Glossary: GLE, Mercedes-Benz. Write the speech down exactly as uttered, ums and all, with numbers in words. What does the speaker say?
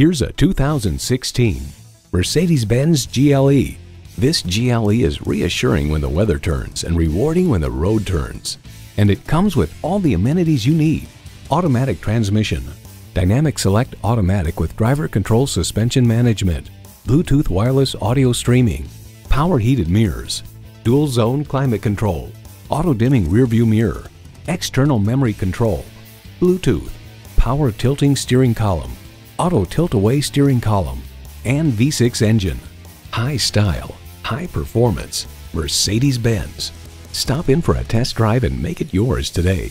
Here's a two thousand sixteen Mercedes-Benz G L E. This G L E is reassuring when the weather turns and rewarding when the road turns. And it comes with all the amenities you need. Automatic transmission, Dynamic Select Automatic with Driver Control Suspension Management, Bluetooth Wireless Audio Streaming, Power Heated Mirrors, Dual Zone Climate Control, Auto Dimming Rearview Mirror, External Memory Control, Bluetooth, Power Tilting Steering Column, Auto Tilt-Away Steering Column, and V six engine. High style, high performance, Mercedes-Benz. Stop in for a test drive and make it yours today.